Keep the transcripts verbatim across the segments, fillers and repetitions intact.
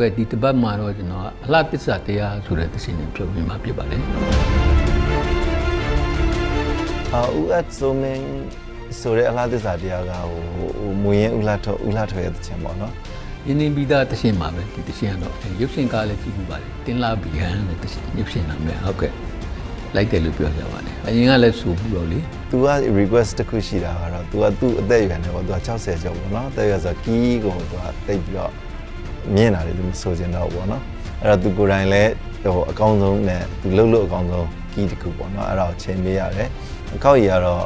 ကွယ် ဒီ တစ်ပတ် မှာ တော့ ကျွန် တော် အလှသစ္စာ တရား ဆို တဲ့ သီချင်း နဲ့ ဖြုတ် ပြီး မှာ ဖြစ် ပါတယ်။ အာဦး အစုံ မင်း ဆို တဲ့ အလှသစ္စာ တရား က ဟို မွေ ရင် ဦးလှထော် ဦးလှထော် ရဲ့ သီချင်း ပေါ့ နော်။ ရင်းနှီး ပြီးသား သီချင်း ပါ ပဲ ဒီ သီချင်း ကတော့ ရုပ်ရှင် ကား လည်း ကြည့် ပြီး ပါတယ်။ တင်လာပြီး ဟန် တဲ့ သီချင်း ရုပ်ရှင် နာမည် ဟုတ် ကဲ့။ လိုက် တယ် လို့ ပြော ကြ ပါတယ်။ အရင် က လည်း ဆို ပြီး တော့ လေ။ तू က request တစ် ခု ရှိ တာ ကတော့ तू က သူ့ အသက် အရွယ် နဲ့ ပေါ့ तू က sixty ကျော် ပေါ့ နော်။ အသက် အရွယ် ဆို ကီး ကို तू က တိတ် ပြီး တော့မြင်လာတယ်သူမဆိုချင်တော့ဘူးပေါ့နော်အဲ့တော့သူကိုယ်တိုင်လည်းဟိုအကောင်းဆုံးနဲ့သူလှုပ်လို့အကောင်းဆုံးကီးတစ်ခုပေါ့နော်အဲ့ဒါကိုချိန်ပေးရတယ်အကောက်ကြီးကတော့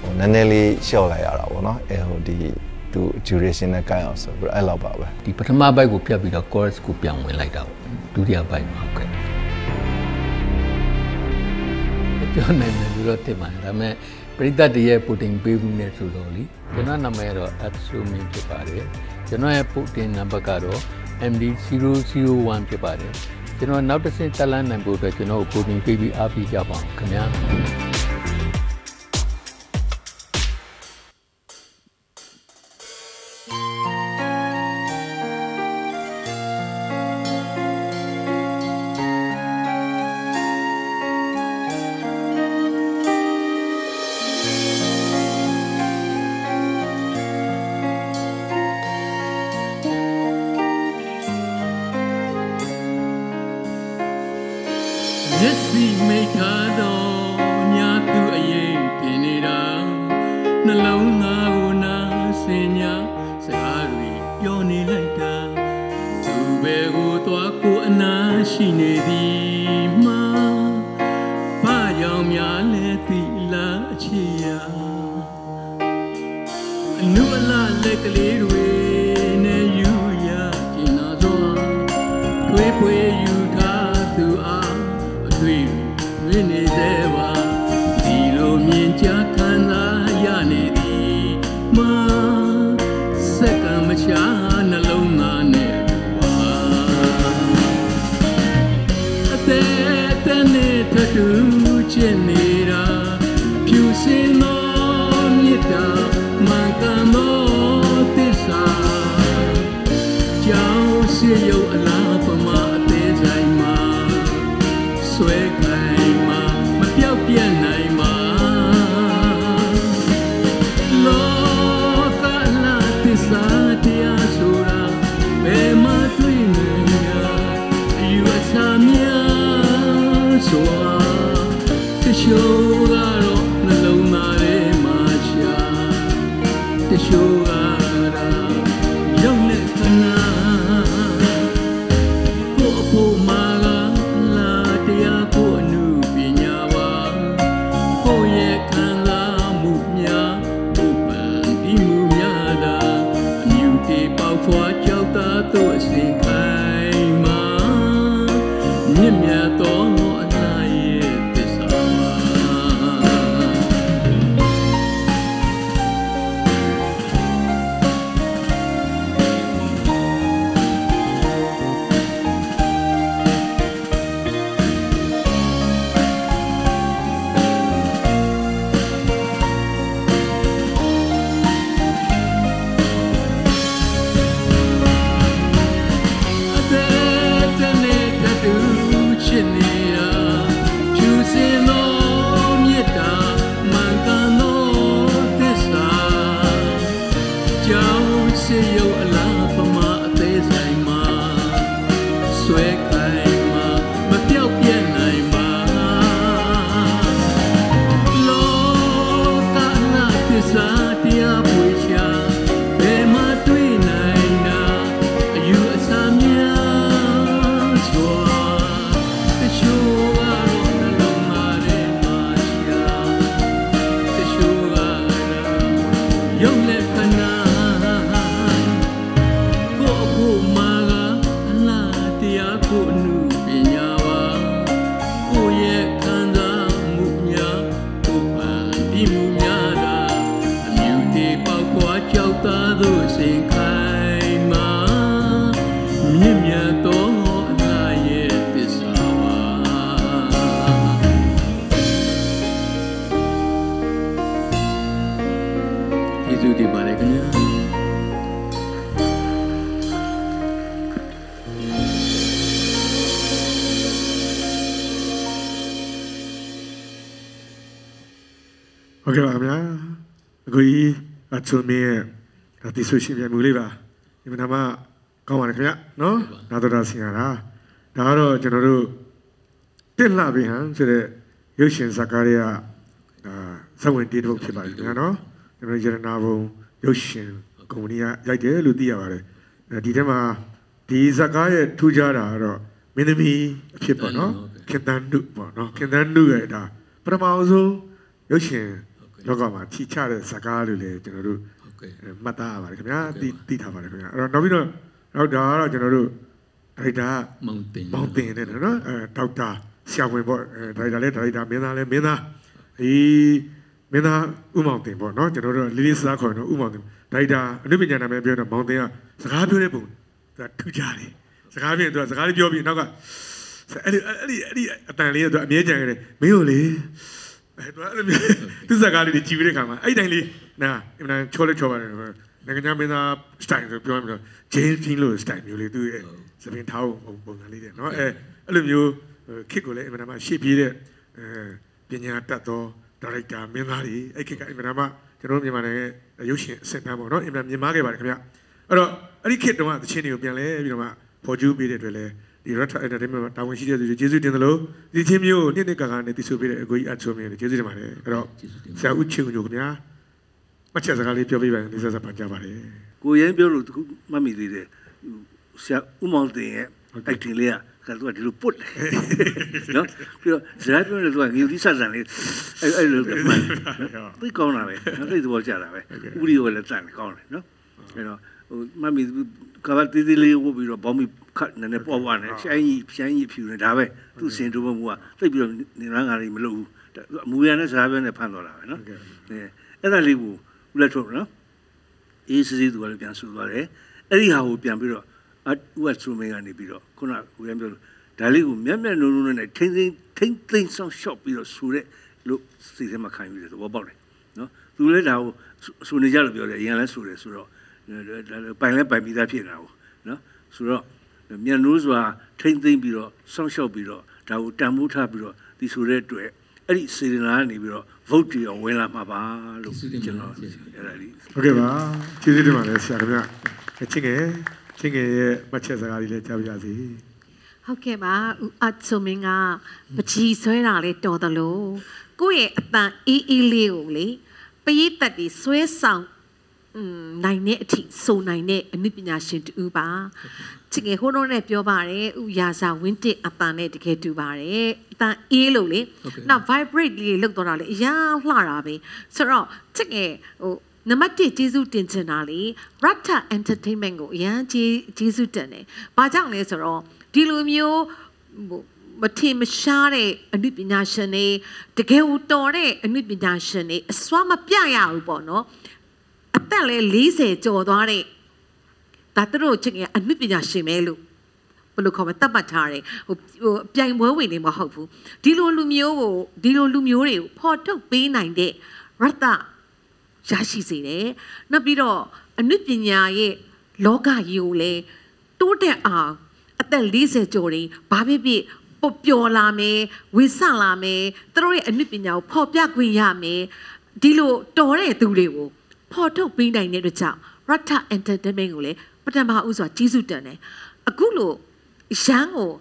ဟိုနည်းနည်းလေးလျှော့လိုက်ရတာပေါ့နော်အဲဟိုဒီသူ duration နဲ့ကိုင်းအောင်ဆိုပြီးအဲ့လောက်ပါပဲဒီပထမဘိုက်ကိုဖြတ်ပြီးတော့ chorus ကိုပြန်ဝင်လိုက်တာပေါ့ဒုတိယဘိုက်မှာဟုတ်ကဲ့ကျွန်တော်လည်းလူတော့တင်ပါတယ်ဒါပေမဲ့ပရိသတ်တရဲ့ protein ပေးမှုနဲ့ဆိုတော့လေကျွန်တော်နာမည်ကတော့ ATOM ဖြစ်ပါတယ်ကျွန်တော်ရဲ့ protein နံပါတ်ကတော့ M D zero zero one ဖြစ်ပါတယ်ကျွန်တော်နောက်တစ်ဆင့်တက်လှမ်းနိုင်ဖို့အတွက်ကျွန်တော် protein ပေးပြီးအားပေးကြပါအောင်ခင်ဗျာမျက်စိမိတ်ခါတော့ညသူအရေးတင်နေတာနှလုံးသားကိုနာစင်ညာစကားတွေပြောနေလိုက်တာသူပဲကိုသွားကိုအနာရှိနေသည်မှာဘာကြောင့်များလဲသိလားအချေရာအနုအလလက်ကလေးတွေနဲ့ယူရကျင်နာသောတွေးပွေယူထားသူအားတွေ့တွေ့နေသေးပါဒီလိုမြင်ကြခံစားရနေသည်မာစက္ကမချာနှလုံးသားနဲ့ပါအသက်တန်နဲ့ထထူးချင်နေတာဖြူစင်သောမြတ်တာမှန်ကန်သောသစ္စာကြောင်းရှိရုပ်အလားပမာအသေးဆိုင်မှာဆွဲခိုင်မှာမပြောက်ပြတ်နိုင်မှာလောကနာသစ္စာတရားဆိုတာဘယ်မှာတွေ့နေရအယူအဆများဆိုတာတချို့ကတော့နှလုံးသားထဲမှာရှာတချို့ကတော့ရုပ်နဲ့ခန္ဓာကိုယ်အဖို့မှာ OK 吧，明，可以啊，做咩？啊，第四期咪冇嚟吧？你们他妈搞完了没有？喏，那都到时间啦。然后就那路，电缆边行，就是有线上卡的啊，啊，三文地图出来，你看喏，那边就是那部有线公路啊，在这路地啊，那地铁嘛，地上卡也土家的，然后没得米吃不喏，简单路不喏，简单路个哒，不然嘛，我说有线。 Logo mah, cica ada sakar dulu, jenaruh mata apa, kerana ti ti apa, kerana. Nabi no, nabi dah, jenaruh rida mountain, mountain ni, no, tauta siapa yang rida le, rida mena le, mena, I mena u mountain, no, jenaruh lilis lah kau, no u mountain, rida, ni punya nama biar mountain, sakar biar pun, tu jari, sakar biar tu, sakar biar biar, naga, ali ali ali, tangan ni tu, meja ni, meja ni. This is a guy who is a guy who is a guy who is a guy who is a guy who is a guy who is a guy who is a guy who is a guy Di timio ni negara ni disubir goi atsumi ni jadi macam ni. Kalau saya ucing juga, macam sekali pelajar ini saya sampai jawab ni. Goi yang pelajar tu mami dia, saya umur dia, acting dia, kalau tu ada luput. No, saya tu ni tu yang di sana ni, ada luput. Tu kau nak apa? Ada itu boleh apa? Uri boleh cakap kau ni, no, no. Mami kalau tadi dia boleh bami. Cut nene pawan, siangi siangi piu nene dah we, tu sendu bermuah, tapi bila orang hari melu, muian nene sahaja nene pan dolar, no, eh, ada libu, ulat cok, no, ini sesi dua lepian sudah le, hari hau lepian biru, at uat sumega ni biru, kena uat biru, dah libu, mian mian nunu nene, ting ting ting sang shop biru sura, lu sisi makan biru, wabak le, no, tu le dah, sunija le biru, yang le sura sura, panle pan bida pih dah, no, sura. Mian nuzwa, tengting biro, sangshaw biro, tahu tamuta biro, di surat tu, eri sirina ni biro, voti awal lama bah, lu jenar. Okay bah, cuci di mana siapa? Cingeh, cingeh macam sekali le cawajasi. Okay bah, atsuminga, macam siapa le tahu dalu, kueh apa iiliu le, pergi tadi suasang. Nainek ting, so nainek, ni penyasin tu ubah. Cik eh, kono ni pelajar baru, ujaza winter apa ni dikeh tu baru, tan elu le, na vibrate le, lek dona le, yang lara be. Soro, cik eh, nama je Jesu Tinten ali, Rata Entertainment go, yang je Jesu Tinten. Bajang le soro, di lumio. Mesti mencari anu penyasin ni, dikeh utor ni anu penyasin ni, suam apa yang ubono. Atta le lise jodohane, tataru cengeng anu pinjasi melu, perlu kau mesti baca le, piang boleh ni mahu, di luar lumiu, di luar lumiu le, potong pinai de, rata jasi sini, nampiro anu pinjai logayu le, tude ang, atta lise jodih, babi bi. Popiola me, wisala me, terus anu pinjau, popia guiya me, di luar tore tu lewo. Potong pinai ni rujuk, rata entertainment gule, pertama usah Jesu dene. Aku lo, jango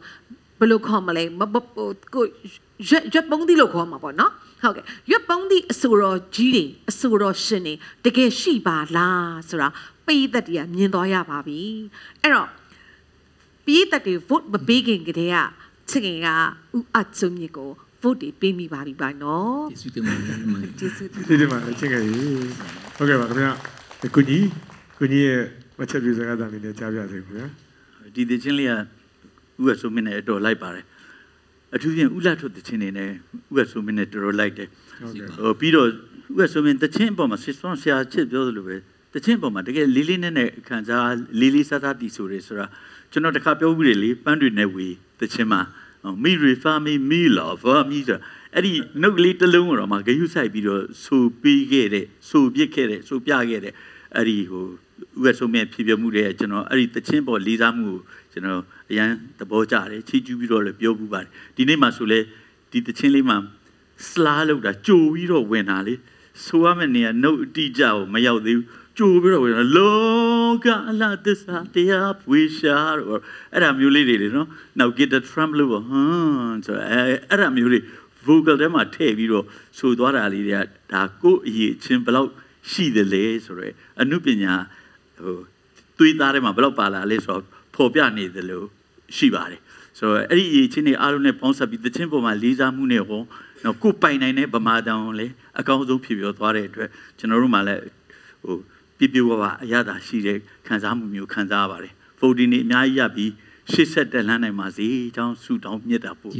belok kau malay, mabuk, jepang di lo kau mabuk, no? Okay, jepang di surau jiri, surau seni, deke siapa lah, surau pihak dia ni doya babi, ero pihak dia vote berbagai gaya, cengah uatum ni ko. Vote pemi babi bano. Jesu tu mana? Jesu tu mana? Cengah ini. Okay, bagaimana? Kunci, kunci macam biasa kan dalam ini cakap biasa kan? Di depan lihat uang sumina itu lai pare. Aduh dia ulat tu depan ini uang sumina itu lai de. Piro uang sumina depan pama sistem siapa jodoh lupa depan pama. Dekat lili nene kan jah lili sahaja di sore sura. Cuma tak apa ubi lili pandu newi depan ma. Me refer me me love me sir. Adi nak lihat lelung orang mak gayus saya biro supi kere, supi kere, supi agere. Adi ho, urusan pihak muda jenah. Adi tercium boleh lizamu jenah. Yang terbaca le, ciju biro le, biar bubar. Di ni masuk le, di tercium le mam, selalu dah cuci ro wenali. Swamania no Dijao Mayodi Jubiro Loga La Desatiap we shall or Aramuli, you know. Now get that from Luba Huns or Aramuli Vocal them at Taviro Sudwarali Taco ye chimpel she the lace or a nupina Tuitarema Blopala lace or Popiani the low Shibari. So every each in the Arune Ponsa with the Temple my Lisa Muneo, no Kupine Bamada only, a count of people to our general Pibiwa Yada Shire, Kanzamu Kanzavari, folding it Nayabi, she said the Lanamazi, down suit down near the pool.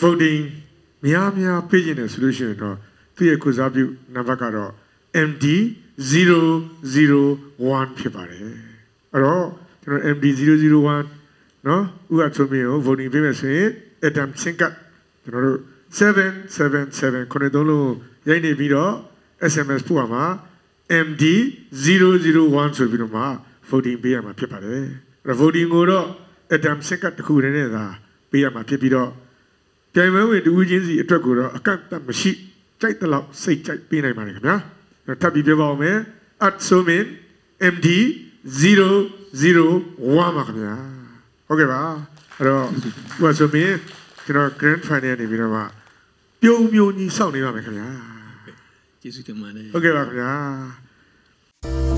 Okay, Miamia Pigeon Solution or three Kuzabu Navagaro M D zero zero one Pipare. At all, M D zero zero one, no, Uatomio, voting famous Adam Sinkat, seven seven seven Conedolo, Yane Vido, S M S Puama, M D zero zero one Sovinoma, voting Biama Pipare. Ravoting Oro, Adam Sinkat Kureneda, Biama Pipido. When the Ugenzi Tragura, a cantam machine, tight the lock, say tight pinna managana, your tabby devour, at so men, M D zero zero one magna. Okay, well, what's a mere, you know, grand finance, you know, you muni sounding on the camera. Okay, well, yeah.